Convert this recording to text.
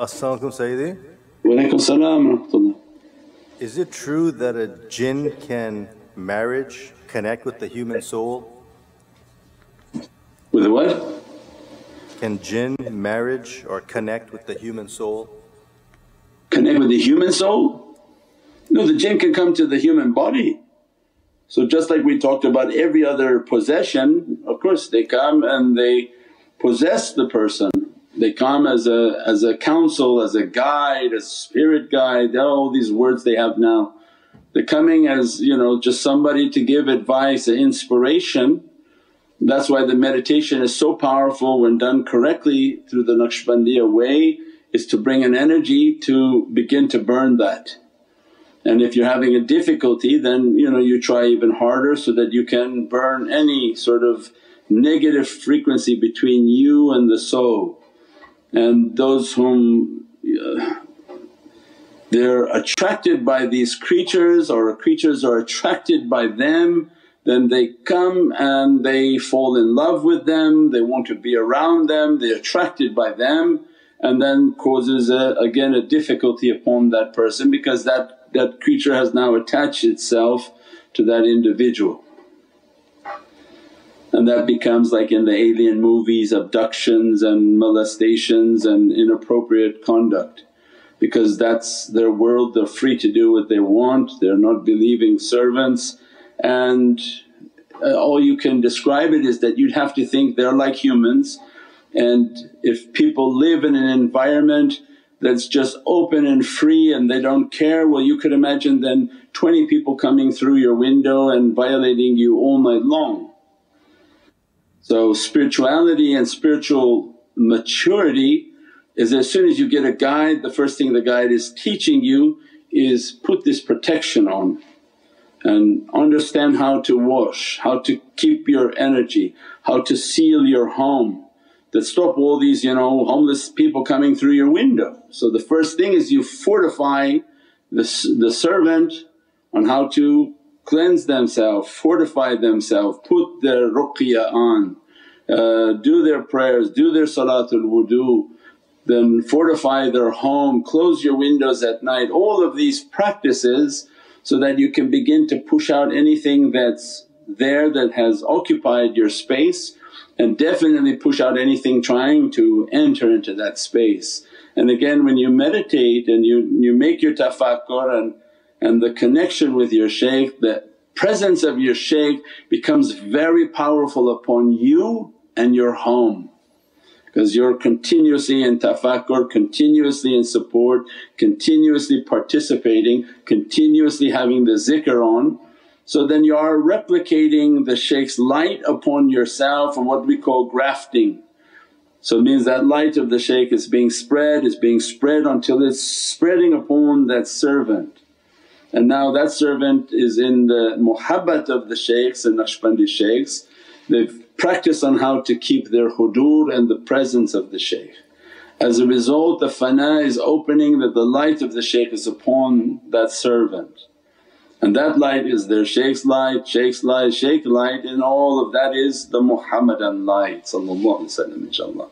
As Salaamu Alaykum, Sayyidi. Walaykum As Salaam wa rehmatullah. Is it true that a jinn can marriage connect with the human soul? With a what? Can jinn marriage or connect with the human soul? Connect with the human soul? No, the jinn can come to the human body. So just like we talked about every other possession, of course they come and they possess the person. They come as a counsel, as a guide, as spirit guide, all these words they have now. They're coming as, you know, just somebody to give advice, an inspiration. That's why the meditation is so powerful when done correctly through the Naqshbandiya way, is to bring an energy to begin to burn that. And if you're having a difficulty then, you know, you try even harder so that you can burn any sort of negative frequency between you and the soul. And those whom they're attracted by these creatures or creatures are attracted by them, then they come and they fall in love with them, they want to be around them, they're attracted by them, and then causes again a difficulty upon that person because that creature has now attached itself to that individual. And that becomes like in the alien movies, abductions and molestations and inappropriate conduct, because that's their world, they're free to do what they want, they're not believing servants. And all you can describe it is that you'd have to think they're like humans, and if people live in an environment that's just open and free and they don't care, well you could imagine then 20 people coming through your window and violating you all night long. So spirituality and spiritual maturity is as soon as you get a guide, the first thing the guide is teaching you is put this protection on and understand how to wash, how to keep your energy, how to seal your home, that stop all these, you know, homeless people coming through your window. So the first thing is you fortify the servant on how to cleanse themselves, fortify themselves, put their ruqiyah on, do their prayers, do their salatul wudu, then fortify their home, close your windows at night, all of these practices so that you can begin to push out anything that's there that has occupied your space, and definitely push out anything trying to enter into that space. And again, when you meditate and you make your tafakkur and the connection with your shaykh, the presence of your shaykh becomes very powerful upon you and your home, because you're continuously in tafakkur, continuously in support, continuously participating, continuously having the zikr on. So then you are replicating the shaykh's light upon yourself, and what we call grafting. So it means that light of the shaykh is being spread, until it's spreading upon that servant. And now that servant is in the muhabbat of the shaykhs and Naqshbandi shaykhs. They've practiced on how to keep their hudur and the presence of the shaykh. As a result, the fana is opening, that the light of the shaykh is upon that servant. And that light is their shaykh's light, shaykh's light, shaykh light, and all of that is the Muhammadan light, ﷺ, inshaAllah.